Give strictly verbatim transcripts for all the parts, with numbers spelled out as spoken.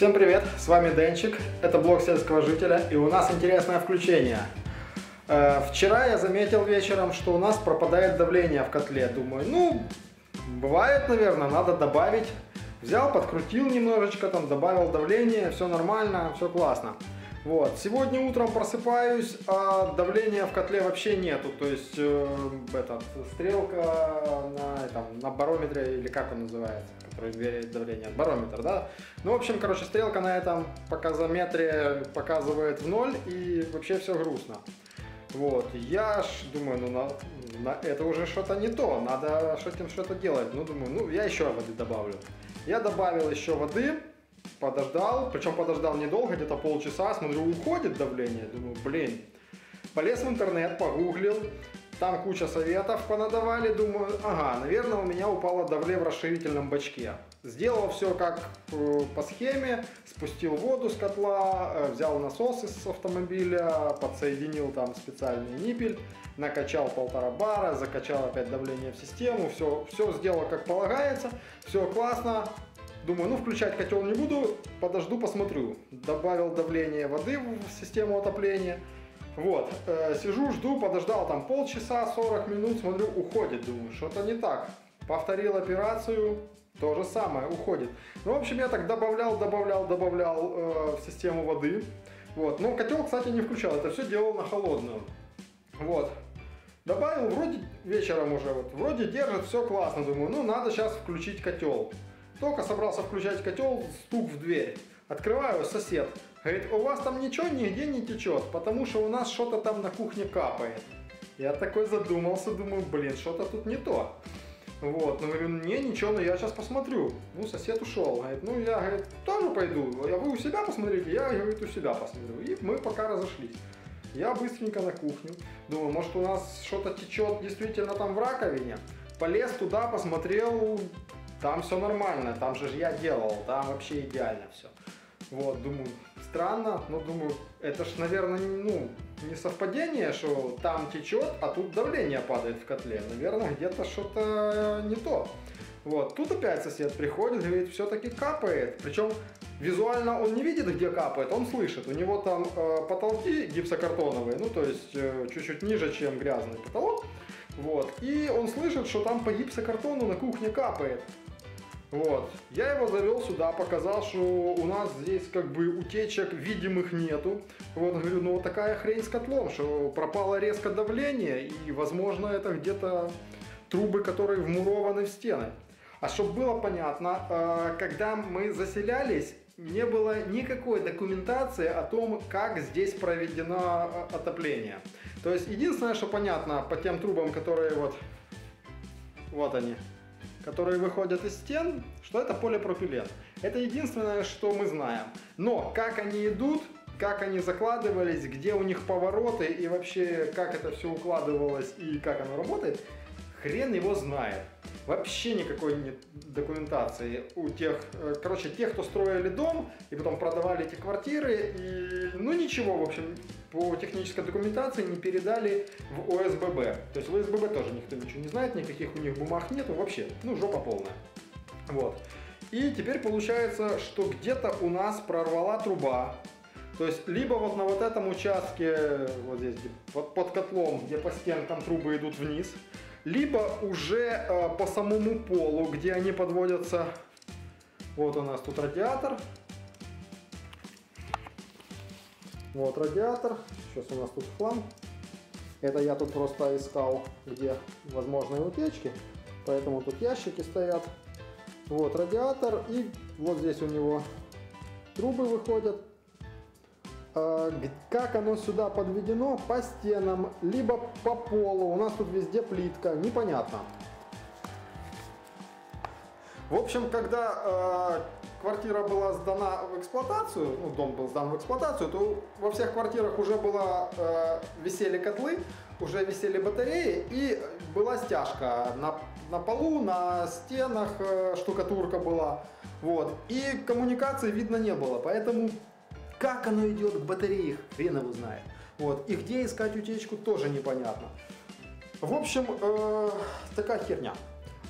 Всем привет, с вами Денчик, это блог сельского жителя, и у нас интересное включение. Э, вчера я заметил вечером, что у нас пропадает давление в котле. Думаю, ну, бывает, наверное, надо добавить. Взял, подкрутил немножечко, там добавил давление, все нормально, все классно. Вот. Сегодня утром просыпаюсь, а давления в котле вообще нету, то есть э, этот, стрелка на, там, на барометре, или как он называется, который измеряет давление, барометр, да? Ну, в общем, короче, стрелка на этом показометре показывает в ноль, и вообще все грустно. Вот, я ж думаю, ну, на, на, это уже что-то не то, надо с этим что-то делать. Ну, думаю, ну, я еще воды добавлю. Я добавил еще воды. Подождал, причем подождал недолго, где-то полчаса, смотрю, уходит давление, думаю, блин. Полез в интернет, погуглил, там куча советов понадавали, думаю, ага, наверное, у меня упало давление в расширительном бачке. Сделал все как э, по схеме, спустил воду с котла, э, взял насос из автомобиля, подсоединил там специальный ниппель, накачал полтора бара, закачал опять давление в систему, все, все сделал как полагается, все классно. Думаю, ну включать котел не буду, подожду, посмотрю. Добавил давление воды в систему отопления. Вот, э, сижу, жду, подождал там полчаса, сорок минут, смотрю, уходит. Думаю, что-то не так. Повторил операцию, то же самое, уходит. Ну, в общем, я так добавлял, добавлял, добавлял э, в систему воды. Вот, но котел, кстати, не включал, это все делал на холодную. Вот. Добавил, вроде вечером уже, вот, вроде держит, все классно. Думаю, ну надо сейчас включить котел. Только собрался включать котел, стук в дверь. Открываю, сосед. Говорит, у вас там ничего нигде не течет, потому что у нас что-то там на кухне капает. Я такой задумался, думаю, блин, что-то тут не то. Вот, ну говорю, не, ничего, но я сейчас посмотрю. Ну, сосед ушел. Говорит, ну я, говорит, тоже пойду. А вы у себя посмотрите, я, говорит, у себя посмотрю. И мы пока разошлись. Я быстренько на кухню. Думаю, может у нас что-то течет действительно там в раковине. Полез туда, посмотрел. Там все нормально, там же я делал, там вообще идеально все. Вот, думаю, странно, но думаю, это ж, наверное, ну, не совпадение, что там течет, а тут давление падает в котле. Наверное, где-то что-то не то. Вот, тут опять сосед приходит, говорит, все-таки капает. Причем визуально он не видит, где капает, он слышит. У него там э, потолки гипсокартоновые, ну, то есть чуть-чуть э, ниже, чем грязный потолок. Вот, и он слышит, что там по гипсокартону на кухне капает. Вот, я его завел сюда, показал, что у нас здесь как бы утечек видимых нету. Вот, говорю, ну вот такая хрень с котлом, что пропало резко давление, и возможно это где-то трубы, которые вмурованы в стены. А чтобы было понятно, когда мы заселялись, не было никакой документации о том, как здесь проведено отопление. То есть единственное, что понятно по тем трубам, которые вот, вот они, которые выходят из стен, что это полипропилен. Это единственное, что мы знаем. Но как они идут, как они закладывались, где у них повороты и вообще как это все укладывалось и как оно работает, хрен его знает. Вообще никакой нет документации у тех, короче, тех, кто строили дом и потом продавали эти квартиры, и, ну ничего, в общем, по технической документации не передали в О С Б Б. То есть в О С Б Б тоже никто ничего не знает, никаких у них бумаг нету, вообще, ну жопа полная. Вот. И теперь получается, что где-то у нас прорвала труба. То есть либо вот на вот этом участке, вот здесь, вот под котлом, где по стенкам трубы идут вниз, либо уже э, по самому полу, где они подводятся. Вот у нас тут радиатор. Вот радиатор. Сейчас у нас тут хлам. Это я тут просто искал, где возможные утечки. Поэтому тут ящики стоят. Вот радиатор. И вот здесь у него трубы выходят. Как оно сюда подведено? По стенам, либо по полу. У нас тут везде плитка. Непонятно. В общем, когда э, квартира была сдана в эксплуатацию, ну, дом был сдан в эксплуатацию, то во всех квартирах уже было, э, висели котлы, уже висели батареи, и была стяжка на, на полу, на стенах, э, штукатурка была. Вот. И коммуникации видно не было, поэтому... Как оно идет к батарее, хрен его знает. Вот. И где искать утечку, тоже непонятно. В общем, э, такая херня.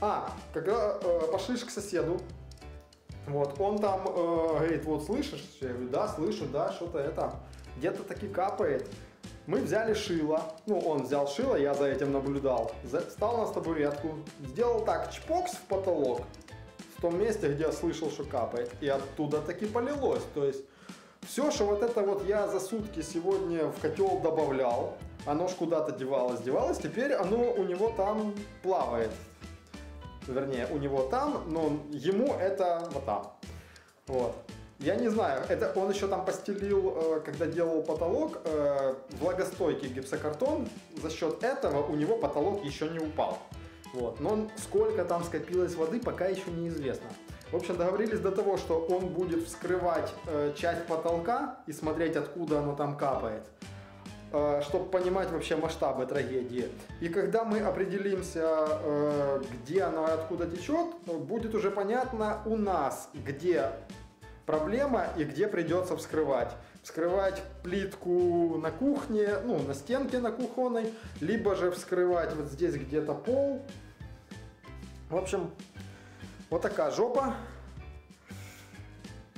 А, когда э, пошлишь к соседу, Вот, он там э, говорит, вот слышишь? Я говорю, да, слышу, да, что-то это, где-то таки капает. Мы взяли шило, ну он взял шило, я за этим наблюдал, встал на табуретку, сделал так, чпокс в потолок, в том месте, где я слышал, что капает, и оттуда таки полилось. То есть все, что вот это вот я за сутки сегодня в котел добавлял, оно ж куда-то девалось, девалось, теперь оно у него там плавает. Вернее, у него там, но ему это вот там. Вот. Я не знаю, это он еще там постелил, когда делал потолок, влагостойкий гипсокартон. За счет этого у него потолок еще не упал. Вот. Но сколько там скопилось воды, пока еще неизвестно. В общем, договорились до того, что он будет вскрывать часть потолка и смотреть, откуда оно там капает, чтобы понимать вообще масштабы трагедии. И когда мы определимся, где она и откуда течет, будет уже понятно у нас, где проблема и где придется вскрывать. Вскрывать плитку на кухне, ну, на стенке на кухонной, либо же вскрывать вот здесь где-то пол. В общем, вот такая жопа.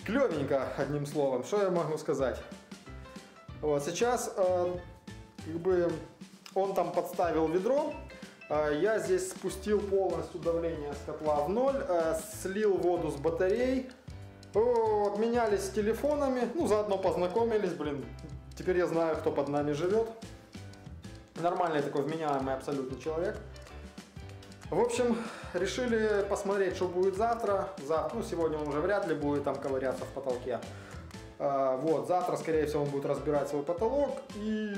Клевенько, одним словом, что я могу сказать. Вот, сейчас э, как бы он там подставил ведро, э, я здесь спустил полностью давление с котла в ноль, э, слил воду с батарей, э, обменялись телефонами, ну заодно познакомились, блин, теперь я знаю, кто под нами живет. Нормальный такой вменяемый абсолютно человек. В общем, решили посмотреть, что будет завтра, завтра, ну сегодня он уже вряд ли будет там ковыряться в потолке. Вот, завтра, скорее всего, он будет разбирать свой потолок, и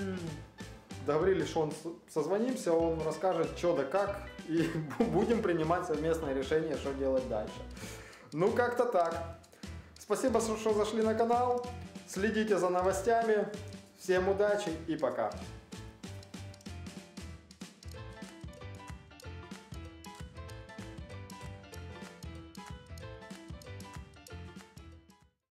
договорились, что он созвонимся, он расскажет, что да как, и будем принимать совместное решение, что делать дальше. Ну, как-то так. Спасибо, что зашли на канал, следите за новостями, всем удачи и пока!